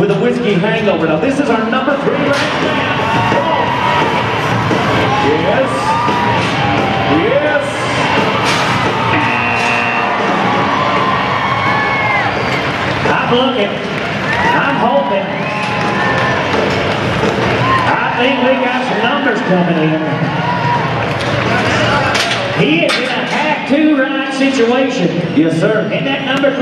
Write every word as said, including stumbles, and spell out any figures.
with a Whisky Hangover. Now this is our number three ranked band. Yes. Yes. I'm looking, I'm hoping, I think we got some numbers coming in. He is in a hack two ride situation. Yes, sir. And that number three.